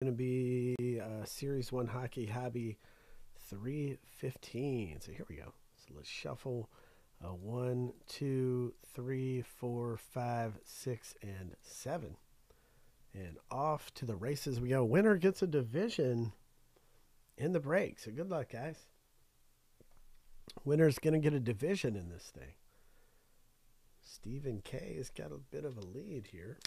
going to be Series 1 Hockey Hobby 315. So here we go. So let's shuffle 1, 2, 3, 4, 5, 6, and 7. And off to the races we go. Winner gets a division in the break. So good luck, guys. Winner's going to get a division in this thing. Stephen K. has got a bit of a lead here.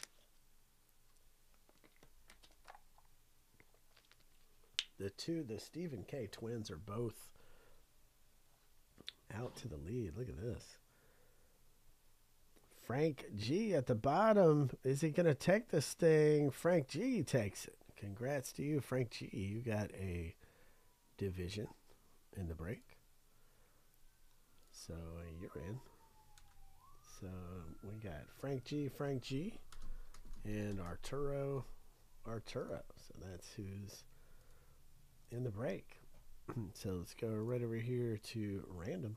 The Stephen K. twins are both out to the lead. Look at this. Frank G. at the bottom. Is he going to take this thing? Frank G. takes it. Congrats to you, Frank G. You got a division in the break. So you're in. So we got Frank G., and Arturo. So that's who's in the break. So let's go right over here to random,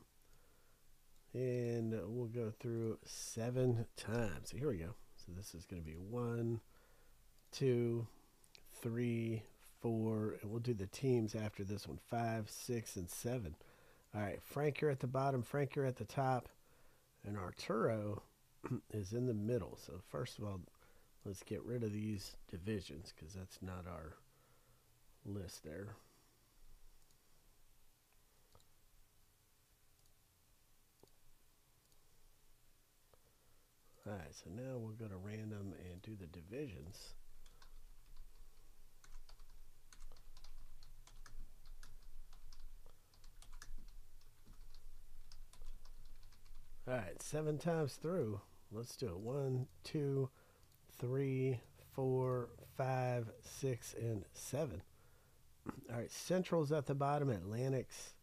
and we'll go through 7 times. So here we go. So this is going to be 1, 2, 3, 4, and we'll do the teams after this one, 5, 6, and 7. All right, Frank, you're at the bottom. Frank, you're at the top, and Arturo is in the middle. So first of all, let's get rid of these divisions because that's not our list there. All right, so now we'll go to random and do the divisions. All right, 7 times through. Let's do it. 1, 2, 3, 4, 5, 6, and 7. All right, Central's at the bottom, Atlantic's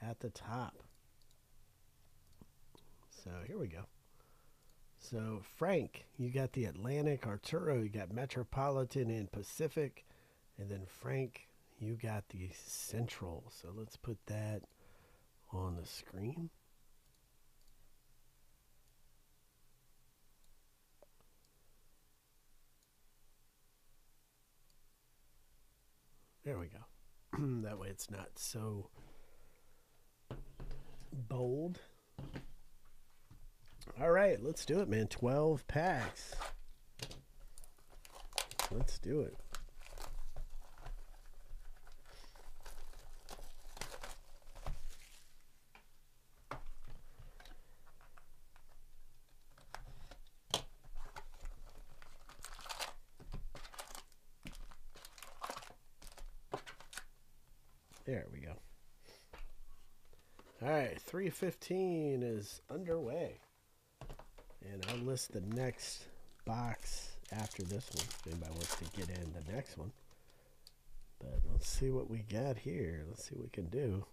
at the top. So here we go. So Frank, you got the Atlantic. Arturo, you got Metropolitan and Pacific. And then Frank, you got the Central. So let's put that on the screen. There we go. That way it's not so bold. All right, let's do it, man. 12 packs. Let's do it. There we go. All right, 315 is underway. And I'll list the next box after this one if anybody wants to get in the next one. But let's see what we got here. Let's see what we can do.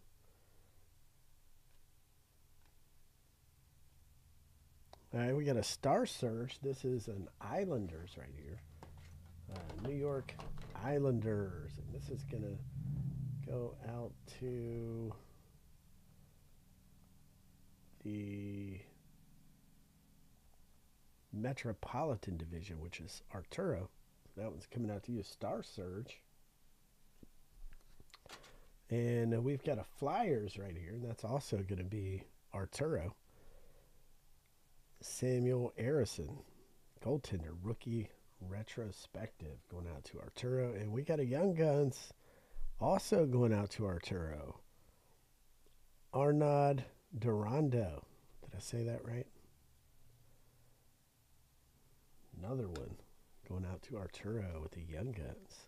All right, we got a Star Search. This is an Islanders right here. New York Islanders. And this is going to go out to the Metropolitan Division, which is Arturo. That one's coming out to you, Star Surge. And we've got a Flyers right here. That's also going to be Arturo. Samuel Arison, goaltender, rookie retrospective, going out to Arturo. And we got a Young Guns also going out to Arturo. Arnod Durando. Did I say that right? Another one going out to Arturo with the Young Guns.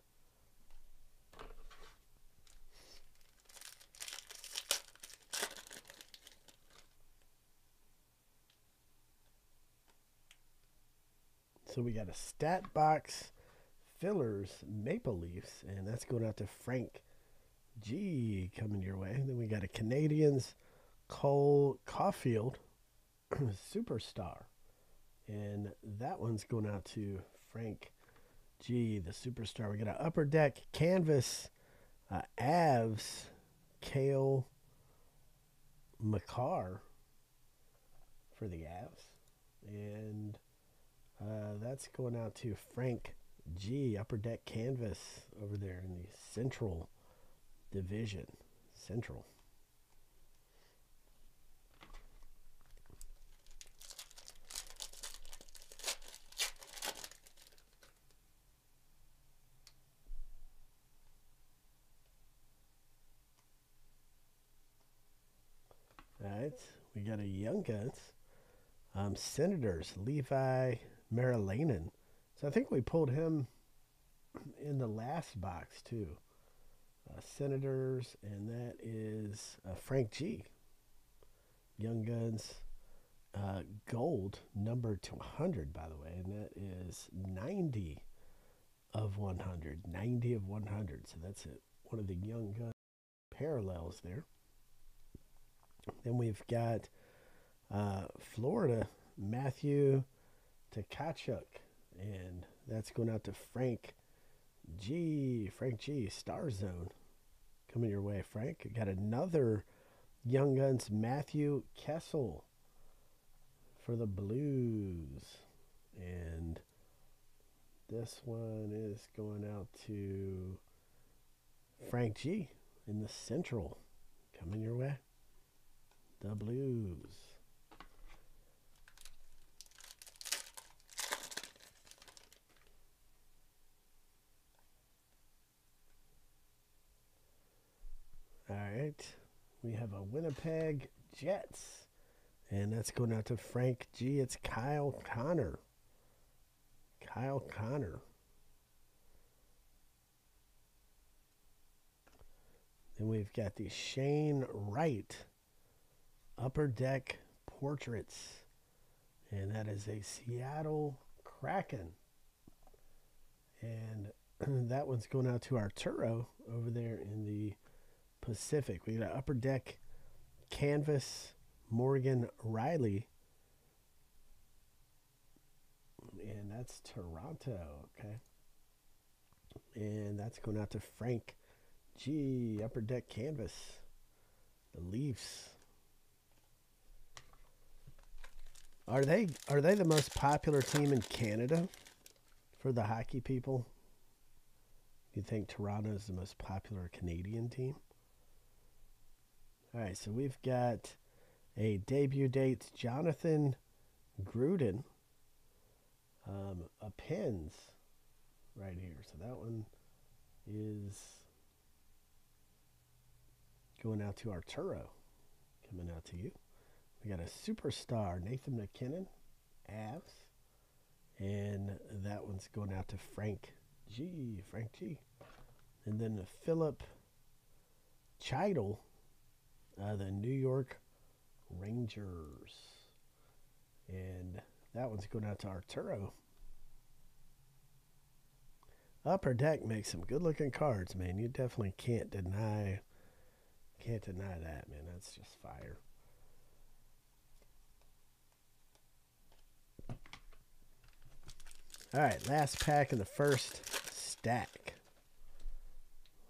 So we got a stat box fillers, Maple Leafs, and that's going out to Frank G. coming your way. And then we got a Canadiens, Cole Caulfield, superstar. And that one's going out to Frank G., the superstar. We got an Upper Deck Canvas, Avs, Kale Makar for the Avs. And that's going out to Frank G, Upper Deck Canvas over there in the Central Division. Central. Alright, we got a Young Guns. Senators, Leevi Merilainen. So I think we pulled him in the last box too. Senators, and that is Frank G. Young Guns Gold, number 200, by the way. And that is 90 of 100. 90 of 100. So that's it. One of the Young Guns parallels there. Then we've got Florida, Matthew Tkachuk. And that's going out to Frank G. Frank G. Star Zone. Coming your way, Frank. Got another Young Guns, Matthew Kessel for the Blues. And this one is going out to Frank G. in the Central. Coming your way, the Blues. Alright, we have a Winnipeg Jets, and that's going out to Frank G. It's Kyle Connor. Kyle Connor. Then we've got the Shane Wright Upper Deck Portraits, and that is a Seattle Kraken. And that one's going out to Arturo over there in the Pacific. We got an Upper Deck Canvas, Morgan Riley, and that's Toronto. Okay, and that's going out to Frank G. Upper Deck Canvas, the Leafs. Are they the most popular team in Canada for the hockey people? You think Toronto is the most popular Canadian team? All right, so we've got a debut date, Jonathan Gruden, a Pens right here. So that one is going out to Arturo, coming out to you. We got a Superstar, Nathan McKinnon, Avs, and that one's going out to Frank G. Frank G. And then the Philip Chidel, the New York Rangers, and that one's going out to Arturo. Upper Deck makes some good-looking cards, man. You definitely can't deny that, man. That's just fire. All right, last pack in the first stack.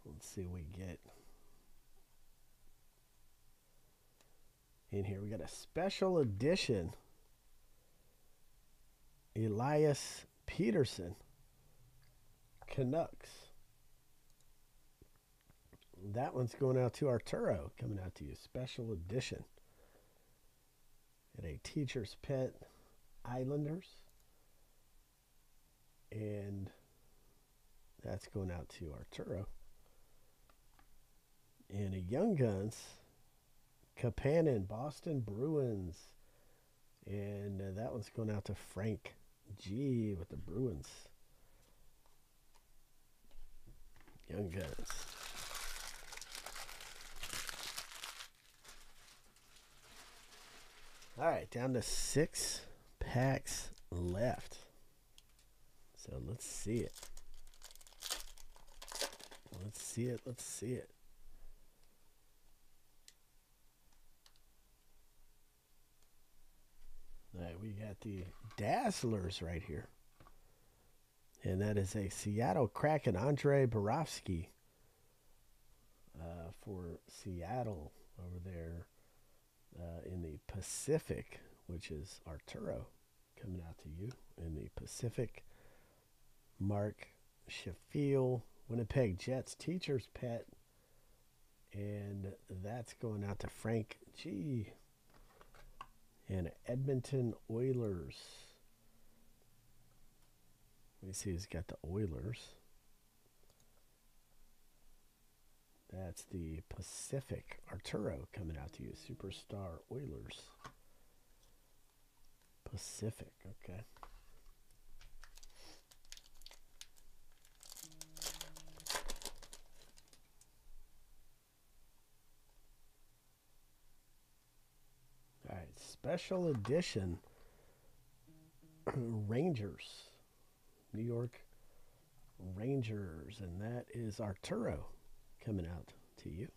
Let's see what we get. In here we got a special edition Elias Peterson Canucks. That one's going out to Arturo, coming out to you. Special edition. And a Teacher's Pet Islanders. And that's going out to Arturo. And a Young Guns Kapanen, Boston Bruins, and that one's going out to Frank G. with the Bruins. Young Guns. All right, down to 6 packs left. So let's see it. Let's see it. Let's see it. All right, we got the Dazzlers right here. And that is a Seattle Kraken, Andre Barofsky for Seattle over there in the Pacific, which is Arturo, coming out to you in the Pacific. Mark Sheffield, Winnipeg Jets teacher's pet. And that's going out to Frank G. and Edmonton Oilers. Let me see who's got the Oilers. That's the Pacific. Arturo coming out to you. Superstar Oilers. Pacific, okay. All right, special edition Rangers. New York Rangers, and that is Arturo coming out to you.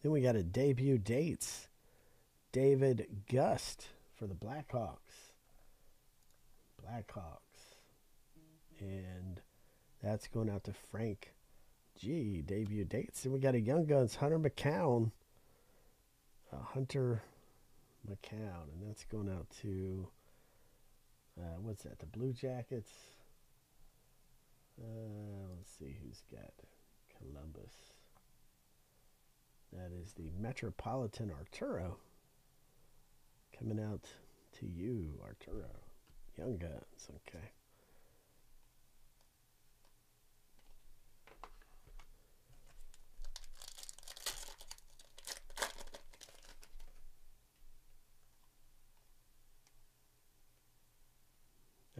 Then we got a debut dates. David Gust for the Blackhawks. And that's going out to Frank G. Debut dates. Then we got a Young Guns Hunter McCown. And that's going out to what's that? The Blue Jackets. Let's see who's got Columbus. That is the Metropolitan Arturo. Coming out to you, Arturo. Young Guns, okay.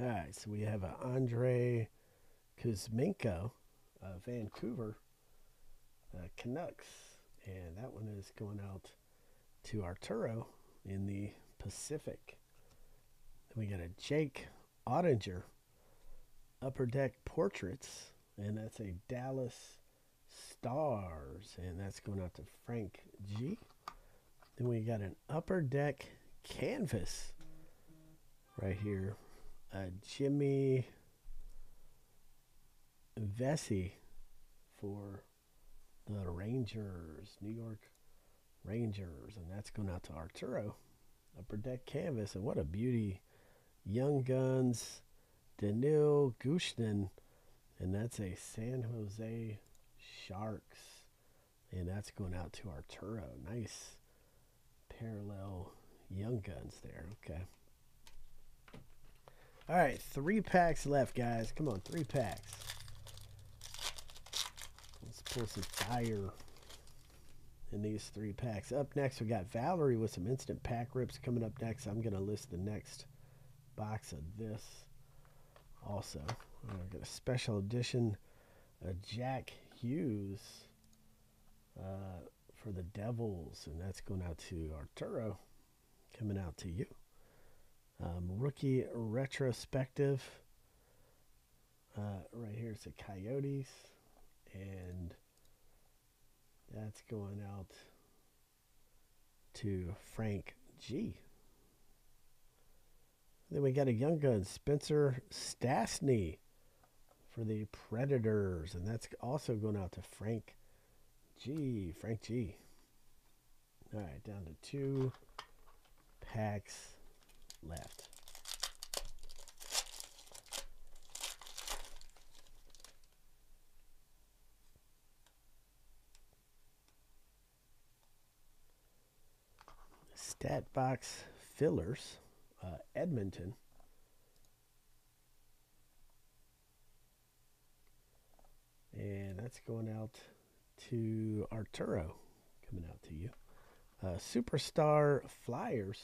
All right, so we have Andre Kuzmenko of Vancouver Canucks. And that one is going out to Arturo in the Pacific. Then we got a Jake Oettinger Upper Deck Portraits. And that's a Dallas Stars. And that's going out to Frank G. Then we got an Upper Deck Canvas right here. Jimmy Vesey for the Rangers, New York Rangers, and that's going out to Arturo. Upper Deck Canvas, and what a beauty. Young Guns, Danil Gushten, and that's a San Jose Sharks, and that's going out to Arturo. Nice parallel Young Guns there, okay. All right, 3 packs left, guys. Come on, 3 packs. Let's pull some fire in these 3 packs. Up next, we got Valerie with some instant pack rips coming up next. I'm going to list the next box of this also. I've got a special edition of Jack Hughes for the Devils, and that's going out to Arturo, coming out to you. Rookie retrospective right here is the Coyotes, and that's going out to Frank G. Then we got a Young Gun Spencer Stastny for the Predators, and that's also going out to Frank G. All right, down to 2 packs left. Stat box fillers, Edmonton. And that's going out to Arturo, coming out to you. Superstar Flyers.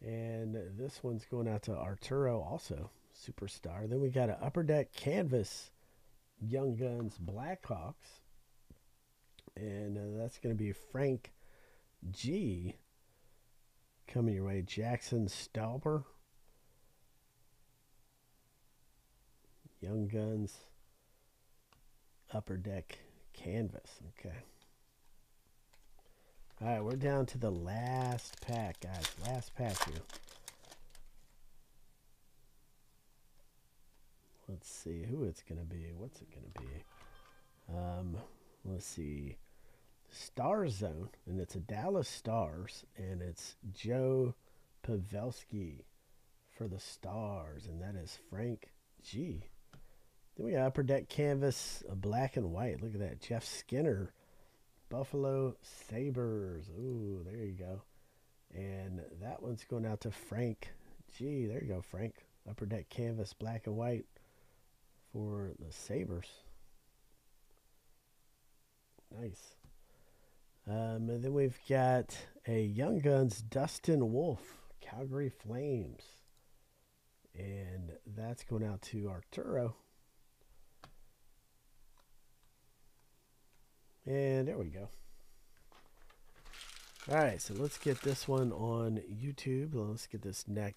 And this one's going out to Arturo also, Superstar. Then we got an Upper Deck Canvas, Young Guns Blackhawks. And that's going to be Frank G. Coming your way, Jackson Stauber. Young Guns Upper Deck Canvas, okay. All right, we're down to the last pack, guys. Last pack here. Let's see who it's going to be. What's it going to be? Let's see. Star Zone, and it's a Dallas Stars, and it's Joe Pavelski for the Stars, and that is Frank G. Then we got Upper Deck Canvas, a black and white. Look at that. Jeff Skinner, Buffalo Sabres. Ooh, there you go. And that one's going out to Frank G. There you go, Frank. Upper Deck Canvas, black and white for the Sabres. Nice. And then we've got a Young Guns, Dustin Wolf, Calgary Flames. And that's going out to Arturo. And there we go. All right, so let's get this one on YouTube. Let's get this next